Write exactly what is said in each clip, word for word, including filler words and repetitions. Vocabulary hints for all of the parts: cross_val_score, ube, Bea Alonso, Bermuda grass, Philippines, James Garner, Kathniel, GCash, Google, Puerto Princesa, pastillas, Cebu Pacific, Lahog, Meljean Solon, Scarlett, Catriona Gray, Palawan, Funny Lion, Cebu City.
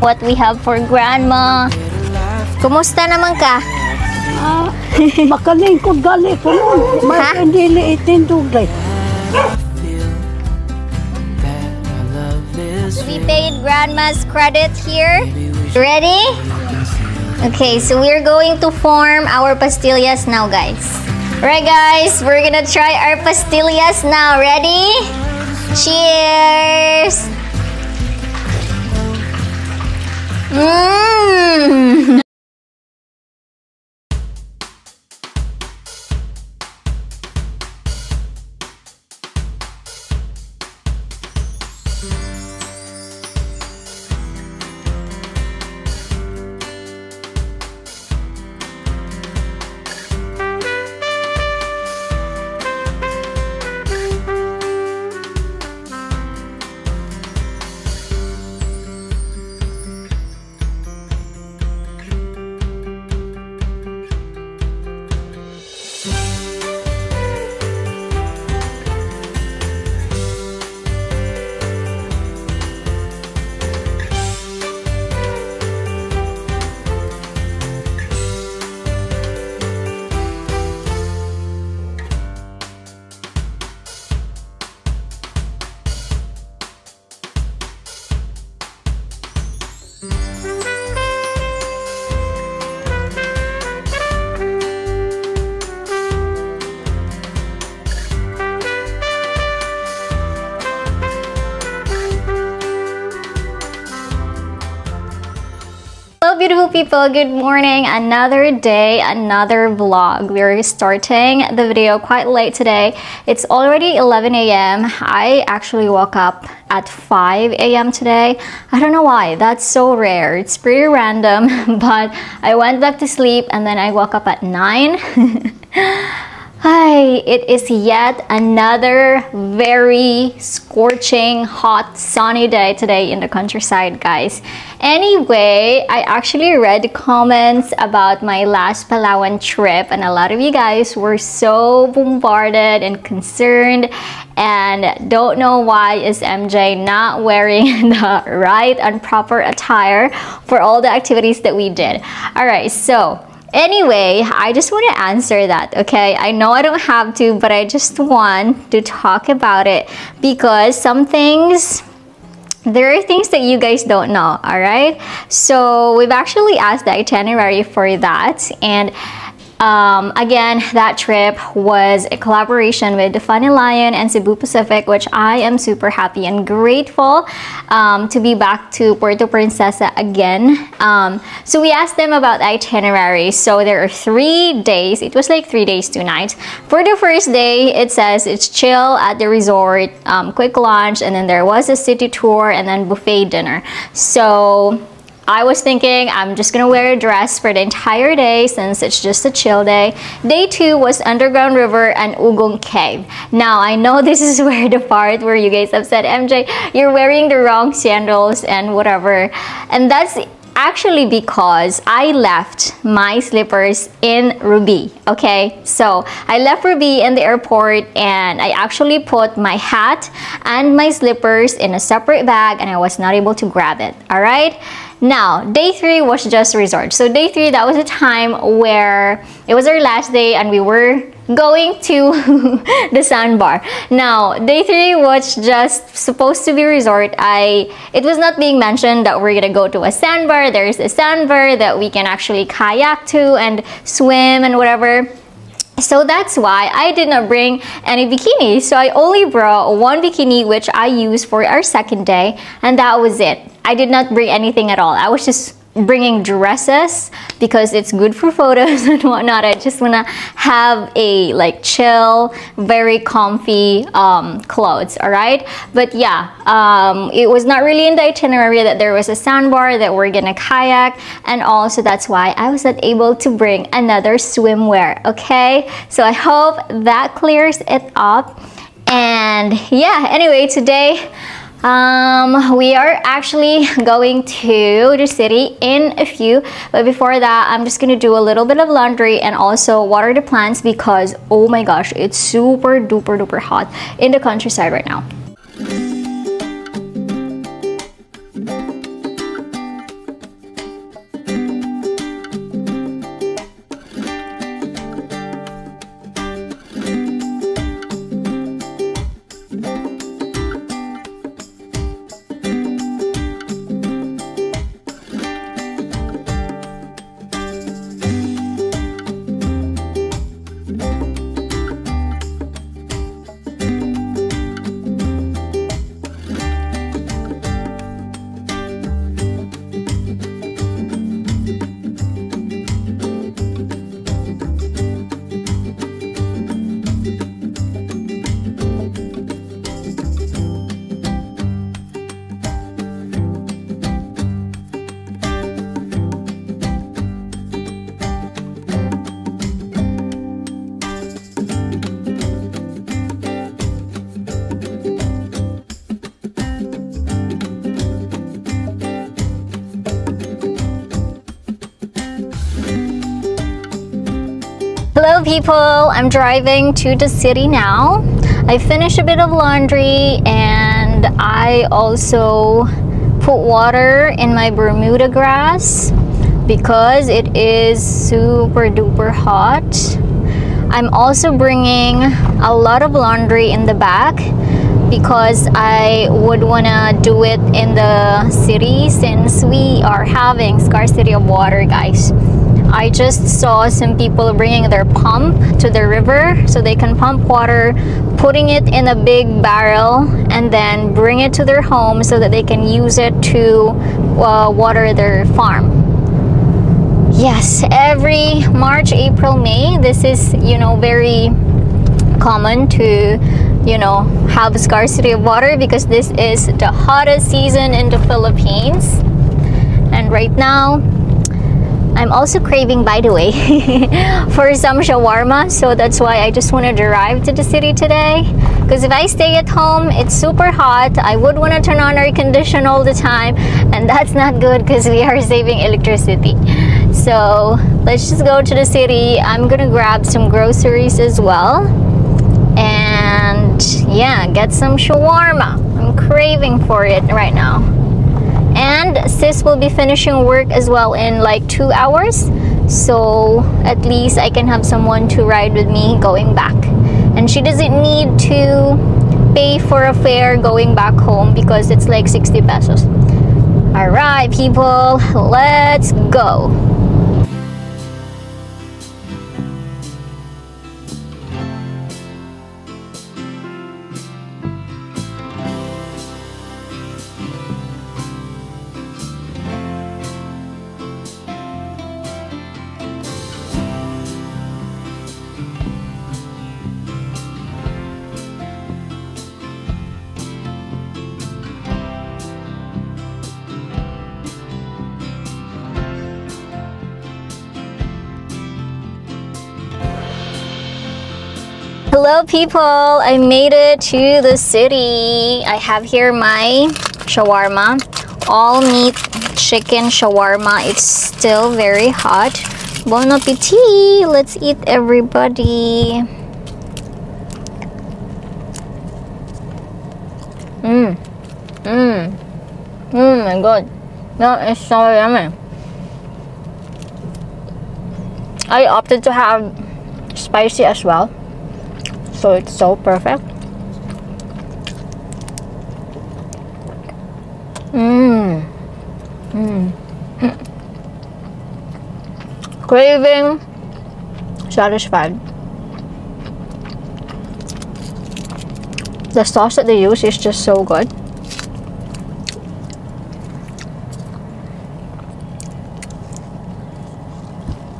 What we have for Grandma. Kumusta naman ka? Ah, makalingkod gali ko nun. Ha? Hindi liitin dugay. We paid Grandma's credit here. Ready? Okay, so we're going to form our pastillas now, guys. Alright, guys, we're gonna try our pastillas now. Ready? Cheers! Mmm! Beautiful people, good morning. Another day, another vlog. We're starting the video quite late today. It's already eleven A M I actually woke up at five A M today. I don't know why, that's so rare. It's pretty random, but I went back to sleep and then I woke up at nine. Hi, it is yet another very scorching hot sunny day today in the countryside, guys. Anyway, I actually read comments about my last Palawan trip and a lot of you guys were so bombarded and concerned and don't know why is M J not wearing the right and proper attire for all the activities that we did. All right, so anyway, I just want to answer that, okay? I know I don't have to, but I just want to talk about it because some things, there are things that you guys don't know, all right? So we've actually asked the itinerary for that. And um, again, that trip was a collaboration with the Funny Lion and Cebu Pacific, which I am super happy and grateful um, to be back to Puerto Princesa again. Um, so we asked them about itinerary. So there are three days. It was like three days, two nights. For the first day, it says it's chill at the resort, um, quick lunch, and then there was a city tour and then buffet dinner. So I was thinking I'm just gonna wear a dress for the entire day since it's just a chill day. Day two was Underground River and Ugong Cave. Now I know this is where the part where you guys have said, M J, you're wearing the wrong sandals and whatever. And that's actually because I left my slippers in Ruby, okay? So I left Ruby in the airport and I actually put my hat and my slippers in a separate bag and I was not able to grab it, all right? Now, day three was just resort. So day three, that was a time where it was our last day and we were going to the sandbar. Now, day three was just supposed to be resort. I It was not being mentioned that we're gonna go to a sandbar. There's a sandbar that we can actually kayak to and swim and whatever. So that's why I did not bring any bikinis. So I only brought one bikini, which I used for our second day, and that was it. I did not bring anything at all. I was just bringing dresses because it's good for photos and whatnot. I just wanna have a like chill, very comfy um, clothes, all right? But yeah, um, it was not really in the itinerary that there was a sandbar, that we're gonna kayak, and also that's why I was not able to bring another swimwear, okay? So I hope that clears it up. And yeah, anyway, today, Um, we are actually going to the city in a few, but before that, I'm just gonna do a little bit of laundry and also water the plants because, oh my gosh, it's super duper duper hot in the countryside right now. Hello people, I'm driving to the city now. I finished a bit of laundry and I also put water in my Bermuda grass because it is super duper hot. I'm also bringing a lot of laundry in the back because I would wanna do it in the city since we are having scarcity of water, guys. I just saw some people bringing their pump to the river so they can pump water, putting it in a big barrel and then bring it to their home so that they can use it to uh, water their farm. Yes, every March, April, May, this is, you know, very common to, you know, have scarcity of water because this is the hottest season in the Philippines. And right now, I'm also craving, by the way, for some shawarma, so that's why I just want to drive to the city today. Because if I stay at home, it's super hot. I would want to turn on air condition all the time, and that's not good because we are saving electricity. So let's just go to the city. I'm gonna grab some groceries as well, and yeah, get some shawarma. I'm craving for it right now. And sis will be finishing work as well in like two hours. So at least I can have someone to ride with me going back. And she doesn't need to pay for a fare going back home because it's like sixty pesos. All right, people, let's go. Hello people, I made it to the city. I have here my shawarma, all meat chicken shawarma. It's still very hot. Bon appetit, let's eat everybody. Mmm, mmm, mmm, my god, that is so yummy. I opted to have spicy as well. So it's so perfect. Mmm. Mmm. Craving satisfied. The sauce that they use is just so good.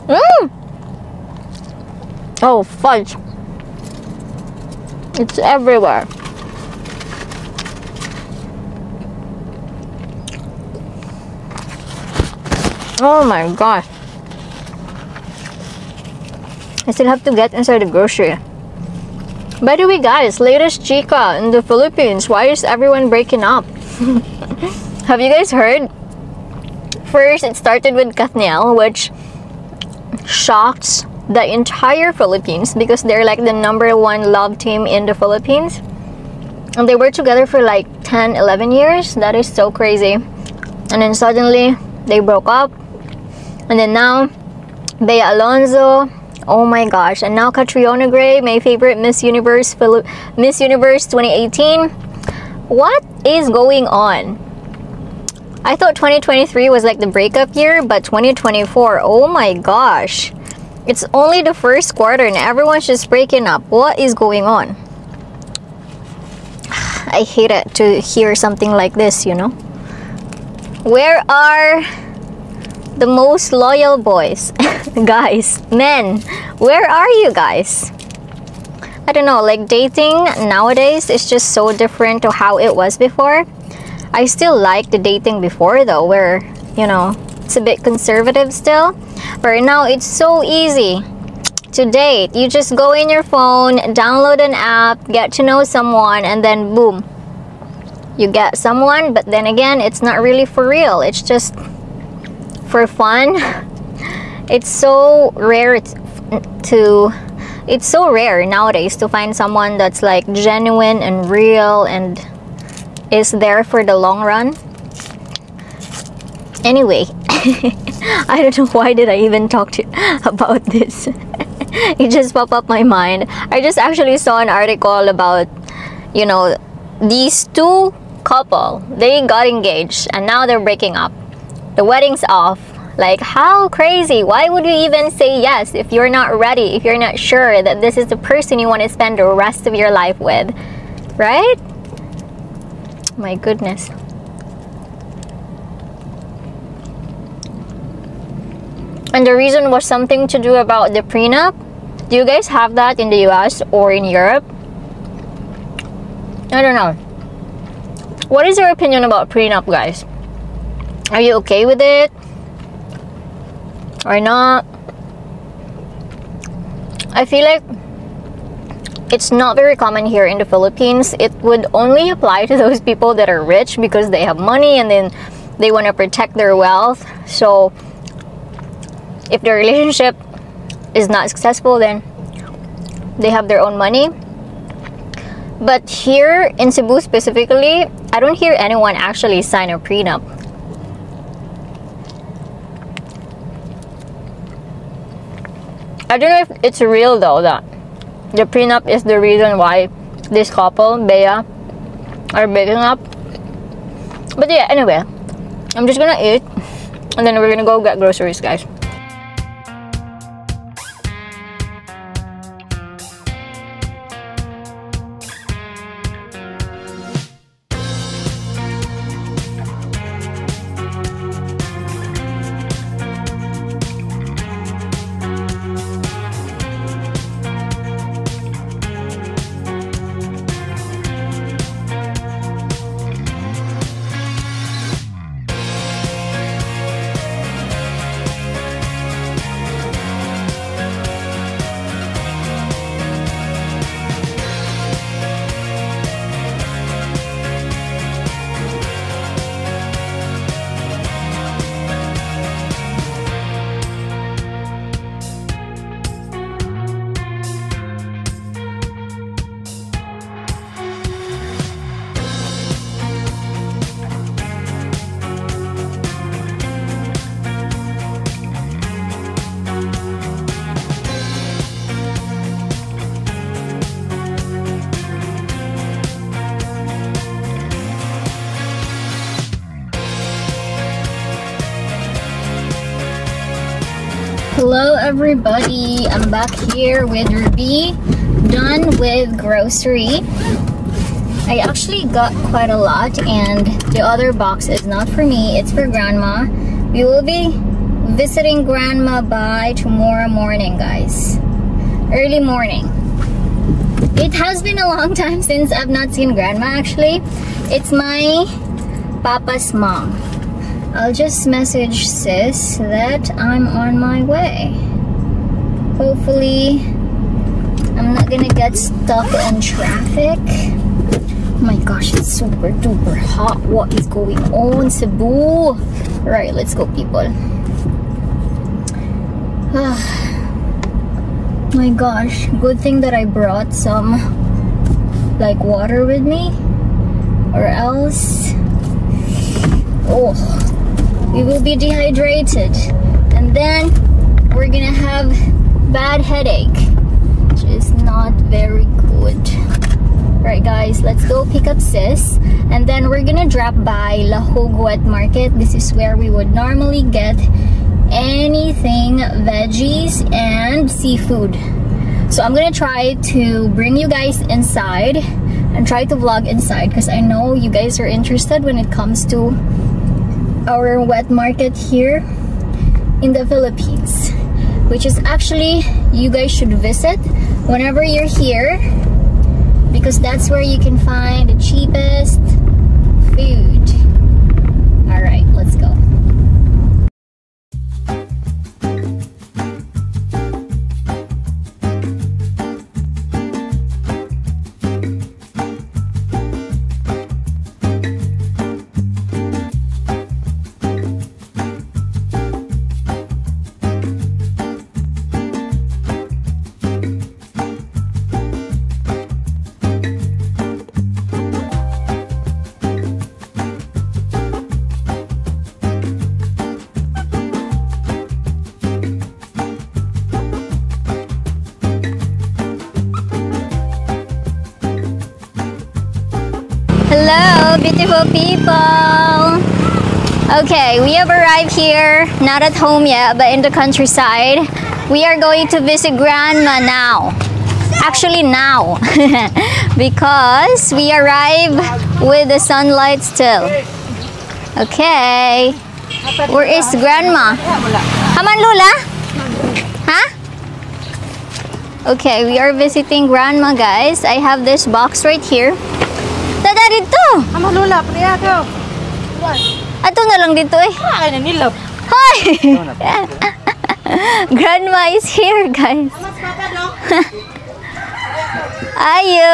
Mmm. Oh, fudge. It's everywhere. Oh my gosh. I still have to get inside the grocery. By the way guys, latest chika in the Philippines. Why is everyone breaking up? Have you guys heard? First, it started with Kathniel, which shocks the entire Philippines because they're like the number one love team in the Philippines, and they were together for like ten eleven years. That is so crazy. And then suddenly they broke up, and then now Bea Alonso, oh my gosh, and now Catriona Gray, my favorite Miss Universe Phili Miss Universe twenty eighteen. What is going on? I thought twenty twenty-three was like the breakup year, but twenty twenty-four, oh my gosh. It's only the first quarter and everyone's just breaking up. What is going on? I hate it to hear something like this, you know? Where are the most loyal boys? Guys, men, where are you guys? I don't know, like dating nowadays is just so different to how it was before. I still like the dating before though, where, you know, it's a bit conservative still. But right now it's so easy to date. You just go in your phone, download an app, get to know someone, and then boom, you get someone. But then again, it's not really for real, it's just for fun. It's so rare to it's so rare nowadays to find someone that's like genuine and real and is there for the long run. Anyway, I don't know why did I even talk to about this. It just popped up my mind. I just actually saw an article about, you know, these two couple, they got engaged and now they're breaking up. The wedding's off. Like, how crazy? Why would you even say yes if you're not ready, if you're not sure that this is the person you want to spend the rest of your life with, right? My goodness. And the reason was something to do about the prenup. Do you guys have that in the U S or in Europe? I don't know. What is your opinion about prenup, guys? Are you okay with it? Or not? I feel like it's not very common here in the Philippines. It would only apply to those people that are rich because they have money and then they want to protect their wealth. So if their relationship is not successful, then they have their own money. But here in Cebu specifically, I don't hear anyone actually sign a prenup. I don't know if it's real though that the prenup is the reason why this couple, Bea, are breaking up. But yeah, anyway, I'm just gonna eat and then we're gonna go get groceries, guys. Hello everybody, I'm back here with Ruby, done with grocery. I actually got quite a lot and the other box is not for me, it's for grandma. We will be visiting grandma by tomorrow morning, guys. Early morning. It has been a long time since I've not seen grandma actually. It's my papa's mom. I'll just message sis that I'm on my way. Hopefully, I'm not gonna get stuck in traffic. Oh my gosh, it's super duper hot. What is going on, Cebu? Right, let's go, people. Oh my gosh, good thing that I brought some like water with me, or else, oh. We will be dehydrated and then we're gonna have bad headache, which is not very good. Right guys, let's go pick up sis and then we're gonna drop by Lahog Wet Market. This is where we would normally get anything veggies and seafood. So I'm gonna try to bring you guys inside and try to vlog inside because I know you guys are interested when it comes to our wet market here in the Philippines, which is actually you guys should visit whenever you're here because that's where you can find the cheapest food. All right, let's go. beautiful people. Okay, we have arrived here, not at home yet, but in the countryside. We are going to visit Grandma now. Actually now, because we arrive with the sunlight still. Okay, where is Grandma? Haman Lula? Huh? Okay, we are visiting Grandma, guys. I have this box right here. Tada dito! Haman Lula, priya ko. Ato na lang dito eh. Hi! Grandma is here, guys. Ayo!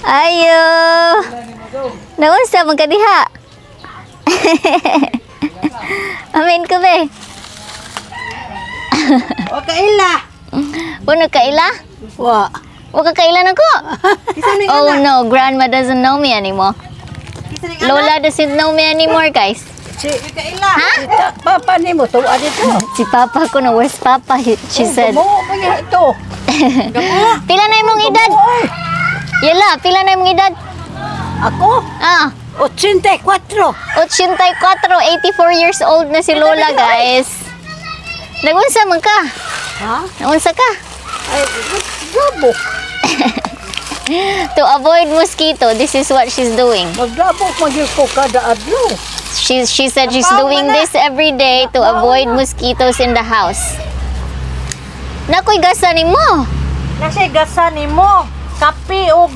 Ayo! Naunsa mong kadiha? Amin ko be. O kaila. Puno kaila? Wa. O kakailan ako? Oh no, Grandma doesn't know me anymore. Lola doesn't know me anymore, guys. Si Papa nimo to adito. Si Papa ko na where's Papa? She said. Pila na imong edad? Yala, pila na imong edad? Ako? Ah, eighty-four. eighty-four, eighty-four years old na si Lola, guys. Nagunsa man ka? Ha? Nagunsa ka? Ay, gabo. To avoid mosquito, this is what she's doing. Maglabo magyud ko kada adlaw. She she said she's doing this every day to avoid mosquitoes in the house. Nakoy gasa nimo. Nakoy gasa nimo. Kapi og.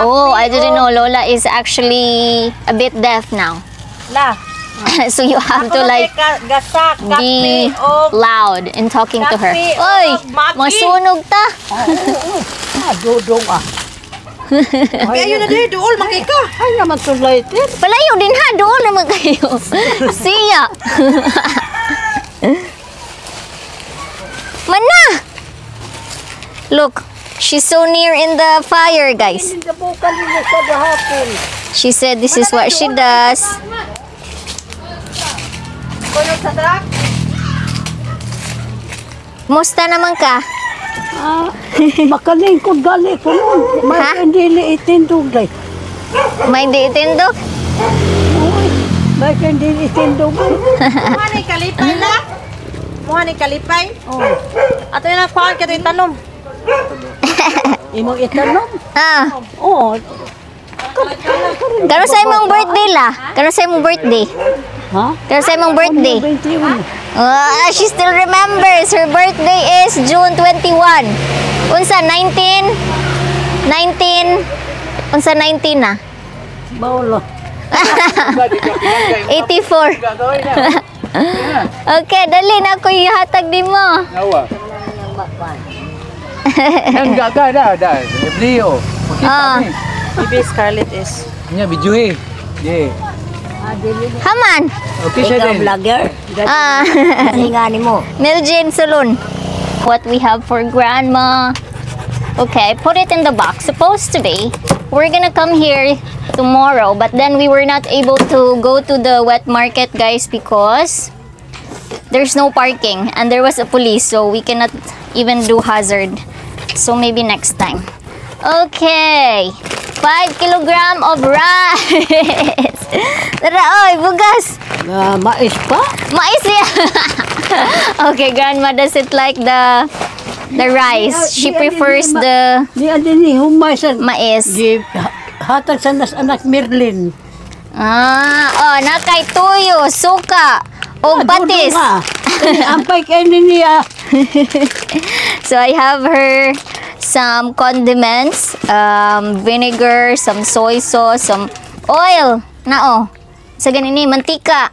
Oh, I didn't know Lola is actually a bit deaf now. La. So you have to like be loud in talking to her. Oy, masunog ta. Ah, dodong ah. Palayo na din, dool makika. Ay naman tulay. Palayo din ha, dool naman kayo. Siya. Mana! Look, she's so near in the fire, guys. She said this is what she does. Musta naman ka? Ah, makalingkod gali ko nun. May hindi itindog day. May hindi itindog? May hindi itindog day. Muhani kalipay na? Muhani kalipay? Oo. Ato yun ang kuhan kato itanong. Imong itanong? Ah. Oo. Kano sa imong birthday la? Kano sa imong birthday? Ha? Kano sa imong birthday? Ah, she still remembers. Her birthday is June twenty-first. Unsa nineteen? nineteen. Unsa nineteen na? Bawlo. eighty-four. Okay, dali na ko ihatag din mo. Nawa. Nang gata na, dai. Leo. Ah. Baby Scarlett is. Nya bijuhe. Ye. Haman. Okay, ikaw vlogger. Ah. Ingani mo. Meljean Solon. What we have for Grandma. Okay, put it in the box. Supposed to be. We're gonna come here tomorrow, but then we were not able to go to the wet market, guys, because there's no parking and there was a police, so we cannot even do hazard. So maybe next time. Okay. Five kilogram of rice. Tara, oy, bugas. Uh, mais pa? Mais ya. Okay, Grandma doesn't like the the rice. She prefers the mais. Hatag sa nas anak Merlin. Ah, oh, nakay tuyo, suka, o batis. Ampay kayo niya. So I have her some condiments, um, vinegar, some soy sauce, some oil. Nao, sa ganun ni mantika.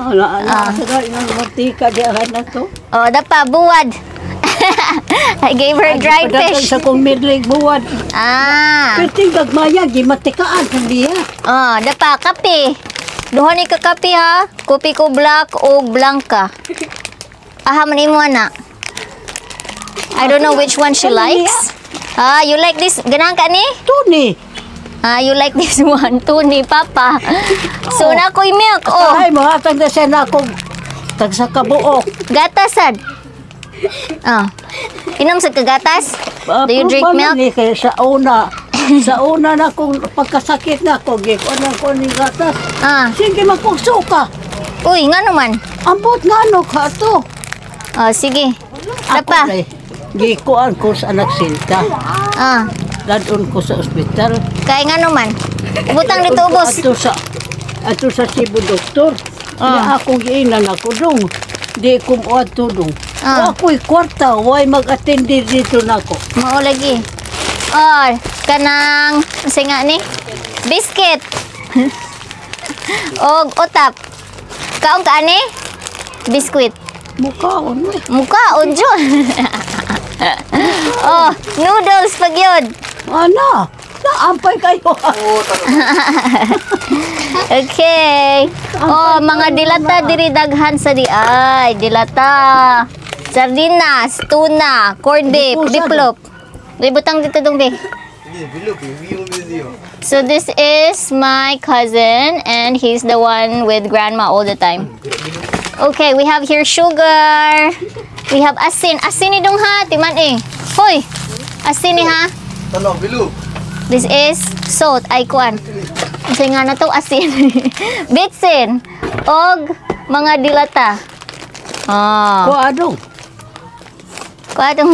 Ala ala, sa mantika di na to. Oh, dapa buwad. I gave her dried fish. Sa kong midling buwad. Ah. Perting gagmaya gi mantikaan diha. Oh, dapa kape. Duha ni ka kape ha. Kopi ko black o blanca. Aha man imo ana. I don't know which one she likes. Ah, you like this? Ganang ka ni? Tuni. Ah, you like this one? Tuni, Papa. So, nakoy milk. Oh. Ay, mahatag na siya nakong tagsakabuok. Gatasan. Oh. Inom sa kagatas? Do you drink milk? Sa una. Sa una na kung pagkasakit na ko, gikon na ko ni gatas. Ah. Sige, magpuksuka. Uy, nga naman. Ambot nga no ka to. Oh, sige. Tapa. Ako, eh, gikuan ko sa anak silta. Ah. Dadun ko sa ospital. Kaya nga naman. Butang dito, boss. Ato sa, ato sa Cebu doktor. Ah. Na akong giinan ako dong. Di kumuha to dong. Ah. Ako'y kwarta, huwag mag-attender dito na ako. Maulagi. Or, kanang, kasi nga ni, biscuit. Og utap. Kaong ka ni? Biscuit. Mukaon. Mukaon, John. Oh, noodles pag yun. Ano? Naampay kayo. Okay. Oh, mga dilata diri daghan sa di ay. Dilata. Sardinas, tuna, corn dip, diplop. Ributang dito dong be. So this is my cousin and he's the one with grandma all the time. Okay, we have here sugar. We have asin. Asin ni dong ha, timan eh. Hoy. Asin ni ha. Tanong bilog. This is salt, aikuan. Kasi nga na to asin. Bitsin. Og mga dilata. Ah. Kuadong. Kuadong.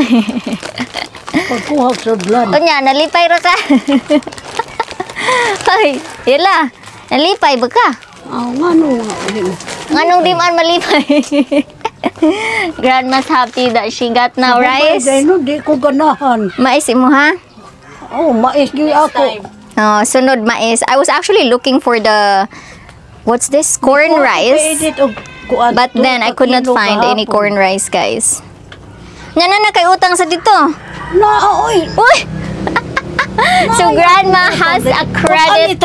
Pagkuhap sa blan. Kunya, nalipay ra ka. Ay, yala. Nalipay ba ka? Oh, ngano. Nganong di man malipay. Grandma's happy that she got now rice. Ano, di ko ganahan. Maisi mo ha? Oh, mais di ako. Oh, sunod mais. I was actually looking for the, what's this? Corn rice. But then I could not find any corn rice, guys. Nana na kay utang sa dito. Na, oy. Uy. So grandma has a credit.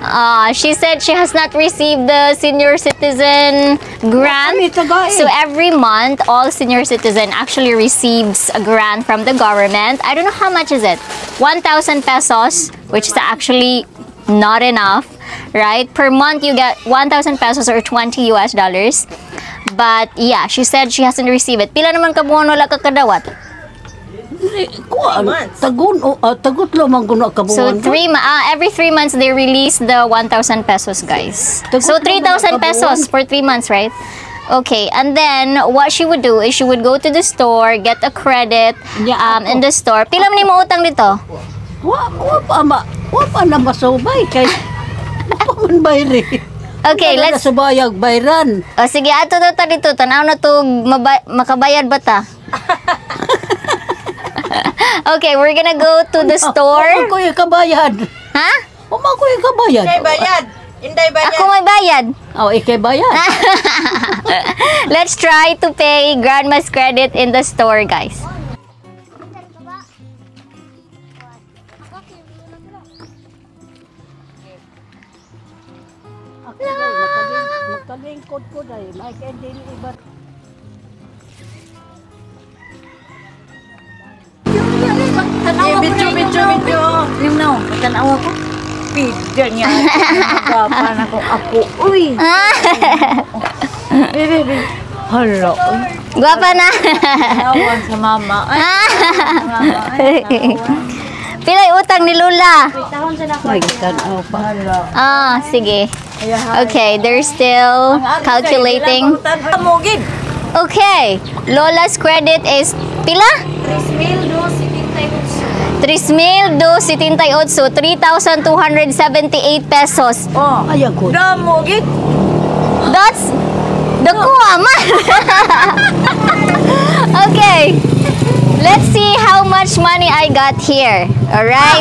Uh, she said she has not received the senior citizen grant. So every month, all senior citizen actually receives a grant from the government. I don't know how much is it. one thousand pesos, which is actually not enough, right? Per month, you get one thousand pesos or twenty U S dollars. But yeah, she said she hasn't received it. Pila naman kabuon wala kakadawat? So three uh, every three months they release the one thousand pesos, guys. So three thousand pesos for three months, right? Okay, and then what she would do is she would go to the store, get a credit um, in the store. Pila man mo utang dito? Okay, let's... Oh, sige, ato ta dito. Tanaw na to makabayad ba ta? Okay, we're gonna go to the store. Ako yung kabayad. Ha? Ako yung kabayad. Inday bayad. Inday bayad. Ako may bayad. Oh, ikay bayad. Let's try to pay grandma's credit in the store, guys. Bidyo-bidyo-bidyo. Lim na, matanaw ako. Bidyo niya. Kapan ako ako. Uy! Bibi, hello. Guwapa na. Tanawan sa mama. Pilay utang ni Lula. Magtanaw pa. Ah, sige. Okay, they're still calculating. Okay, Lola's credit is pila? three thousand two hundred seventy-eight so three thousand two hundred seventy-eight pesos. Oh, ayan ko. Damogit. That's the kuama. Okay. Let's see how much money I got here. All right.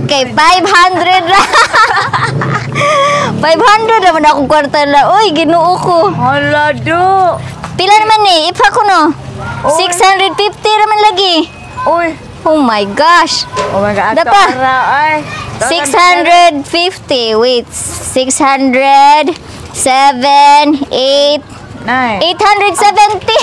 Okay, five hundred. five hundred naman akong kwarta la. Uy, ginuo ko. Hala do. Pila naman ni? Eh? Ipa ko no. Oh. six hundred fifty naman lagi. Uy. Oh my gosh! Oh my God! Dapa! six hundred fifty. Wait. six hundred. seven. eight. nine. eight hundred seventy!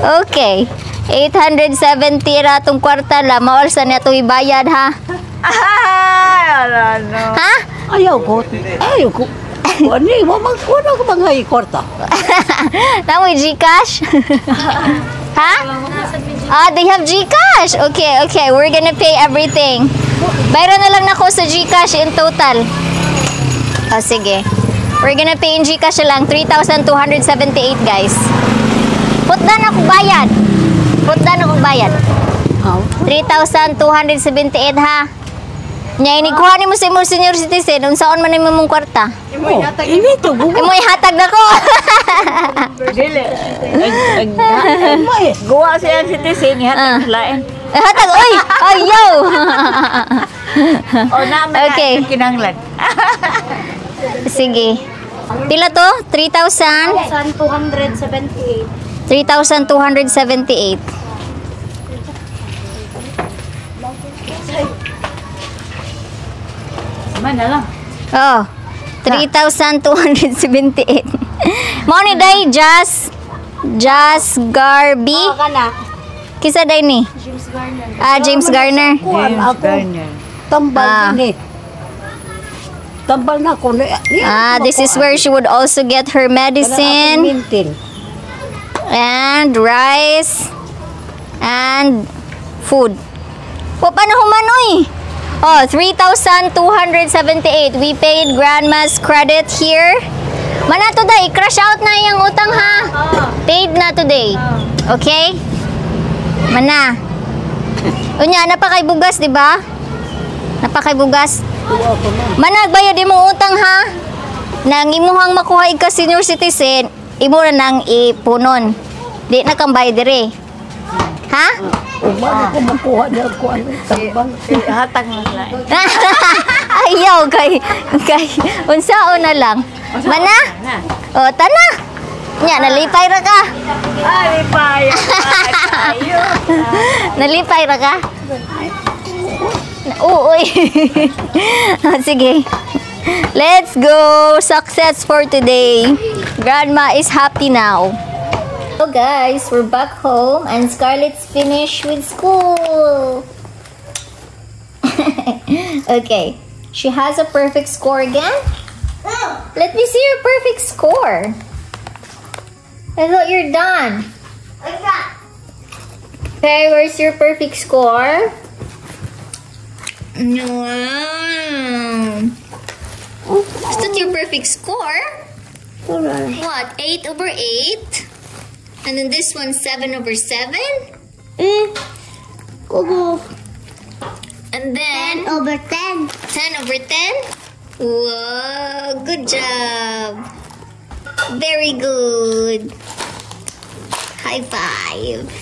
Okay. eight hundred seventy ra tong kwarta la. Maol sa niya ito ibayad, ha? Ay! Wala no. Ha? Ayaw ko. Ayaw ko. Ano yung mga kwarta? Tawag GCash? Ha? Huh? Ah, they have GCash. Okay, okay. We're gonna pay everything. Bayro na lang ako sa GCash in total. Oh, sige. We're gonna pay in GCash lang. three thousand two hundred seventy-eight, guys. Putdan ako bayad. Putdan ako bayad. Oh. three thousand two hundred seventy-eight, ha? Nya, inikuha ni mo sa imong senior citizen. Unsaon man ang imong kwarta? Imoy hatag. Imoy hatag na ko. Dili. Imoy. Guwa sa senior citizen, hatag lain. Hatag, oy! Ayaw! O na, okay. Kinanglan. Sige. Pila to? three thousand? three thousand two hundred seventy-eight. three thousand two hundred seventy-eight. Man na lang. Oo. three thousand two hundred seventy-eight. Mauni day, Jas. Jas Garby. Oo, ka na. Kisa day ni? James Garner. Ah, James Garner. James Garner. Tambal ni. Tambal na ako. Ah, this is where she would also get her medicine. And rice. And food. O, paano humanoy? Oh, three thousand two hundred seventy-eight. We paid grandma's credit here. Mana today, crash out na yung utang, ha? Oh. Paid na today. Oh. Okay? Mana. Unya, napakaibugas, di ba? Napakaibugas. Mana, bayad mo utang, ha? Nang imuhang makuha ika senior citizen, imo na nang ipunon. Di na kang bayad dire. Ha? Umano ko makuha niya ko ano sa bank. Hatag na lang. Ayaw kay kay unsaon na lang. Mana? Oh, tana. Nya nalipay ra ka. Ay, lipay. Ayo. Nalipay ra ka. Uy. Sige. Let's go. Success for today. Grandma is happy now. Hello guys, we're back home and Scarlett's finished with school. Okay, she has a perfect score again. Let me see your perfect score. I thought you're done. Okay, where's your perfect score? No. Is that your perfect score? What? eight over eight? And then this one, seven over seven. Mm. Google. And then... ten over ten. ten over ten. Whoa, good job. Very good. High five.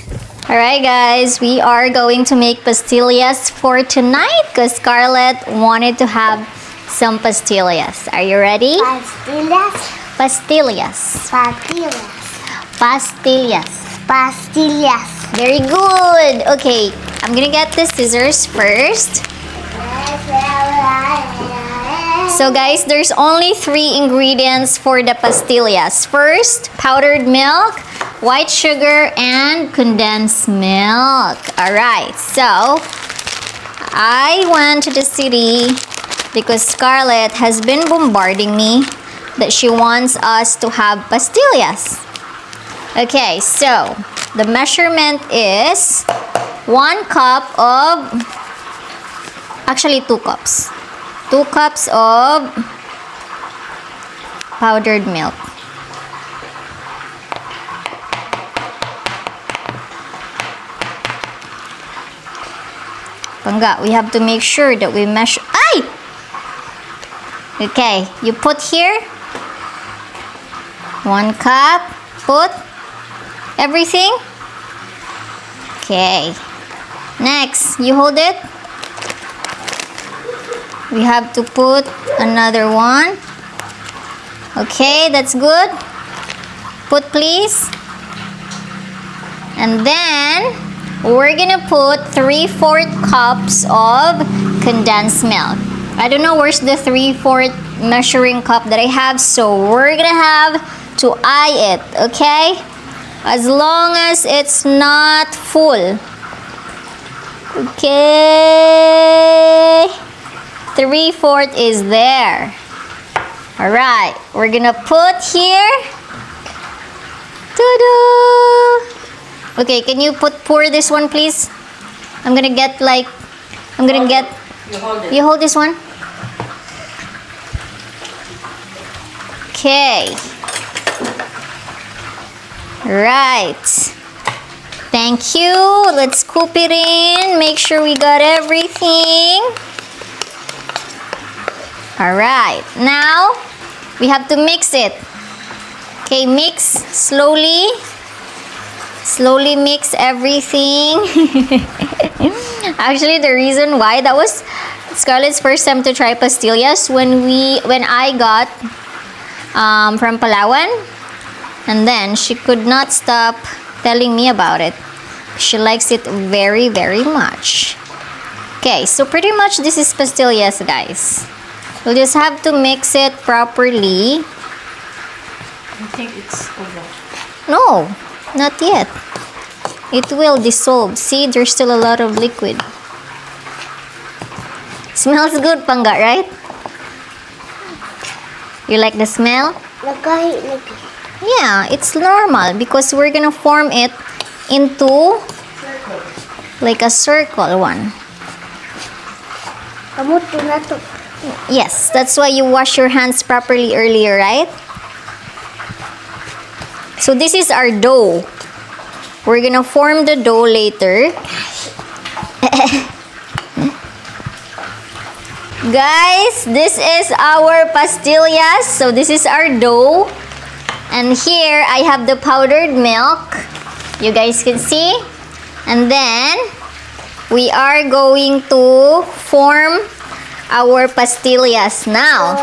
Alright guys, we are going to make pastillas for tonight because Scarlett wanted to have some pastillas. Are you ready? Pastillas. Pastillas. Pastillas. Pastillas. Pastillas. Very good. Okay, I'm gonna get the scissors first. So guys, there's only three ingredients for the pastillas. First, powdered milk, white sugar, and condensed milk. Alright, so I went to the city because Scarlett has been bombarding me that she wants us to have pastillas. Okay, so the measurement is one cup of, actually two cups, two cups of powdered milk. Pangga, we have to make sure that we measure. Ay! Okay, you put here one cup, put. Everything? Okay. Next, you hold it. We have to put another one. Okay, that's good. Put please. And then, we're gonna put three-fourth cups of condensed milk. I don't know where's the three-fourth measuring cup that I have, so we're gonna have to eye it, okay? As long as it's not full. Okay. three-fourths is there. Alright. We're gonna put here. Ta-da! Okay, can you put pour this one, please? I'm gonna get like, I'm gonna hold get. You hold it. You hold this one. Okay. Right. Thank you. Let's scoop it in. Make sure we got everything. All right. Now we have to mix it. Okay, mix slowly. Slowly mix everything. Actually, the reason why that was Scarlett's first time to try pastillas when we when I got um, from Palawan, and then she could not stop telling me about it. She likes it very very much. Okay, so pretty much this is pastillas, guys. We'll just have to mix it properly. I think it's over. No. Not yet. It will dissolve. See, there's still a lot of liquid. Smells good, Pangga, right? You like the smell? Yeah, it's normal because we're gonna form it into like a circle one. Yes, that's why you wash your hands properly earlier, right? So this is our dough. We're gonna form the dough later. Guys, this is our pastillas. So this is our dough. And here I have the powdered milk. You guys can see. And then we are going to form our pastillas now.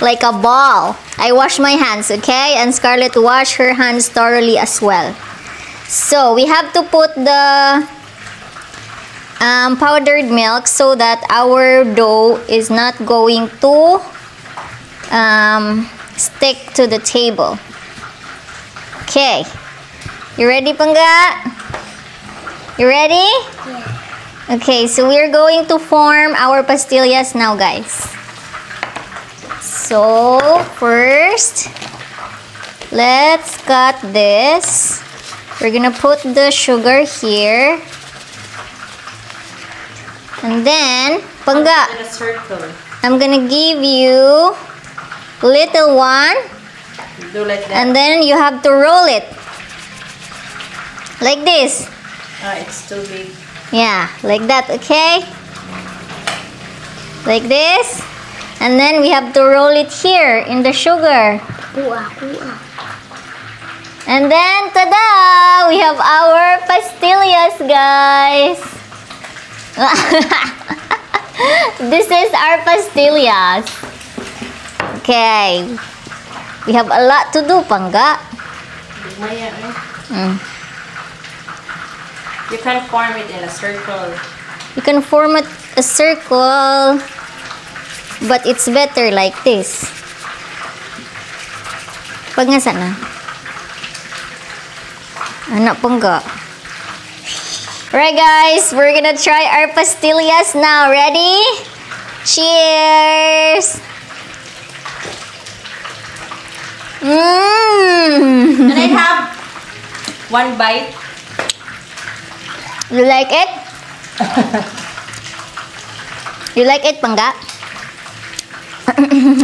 Like a ball. I wash my hands, okay? And Scarlett wash her hands thoroughly as well. So we have to put the um, powdered milk so that our dough is not going to um, stick to the table. Okay. You ready, Pangga? You ready? Yeah. Okay, so we're going to form our pastillas now, guys. So, first, let's cut this. We're gonna put the sugar here. And then, Pangga, I'm gonna give you little one. Do like that. And then you have to roll it. Like this. Ah, it's too big. Yeah, like that, okay? Like this. And then we have to roll it here in the sugar. And then, ta-da! We have our pastillas, guys! This is our pastillas. Okay. We have a lot to do, Pangga. Mm. You can form it in a circle. You can form it a circle. But it's better like this. Pag nga sana. Anak Pangga. Alright guys, we're gonna try our pastillas now. Ready? Cheers! Mmm! Can I have one bite? You like it? You like it, Pangga? um,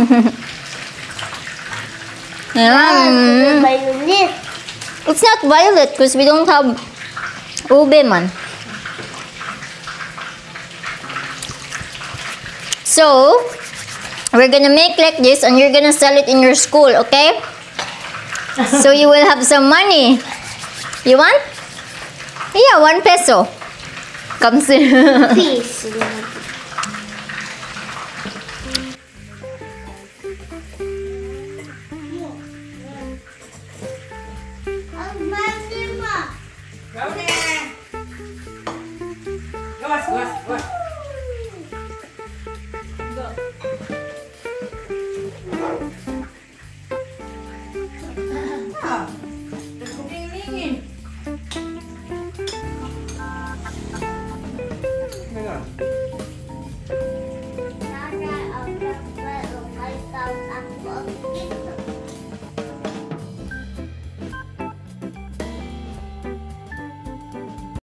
it's not violet because we don't have ube man. So we're gonna make like this and you're gonna sell it in your school, okay? So you will have some money. You want? Yeah, one peso. Comes in.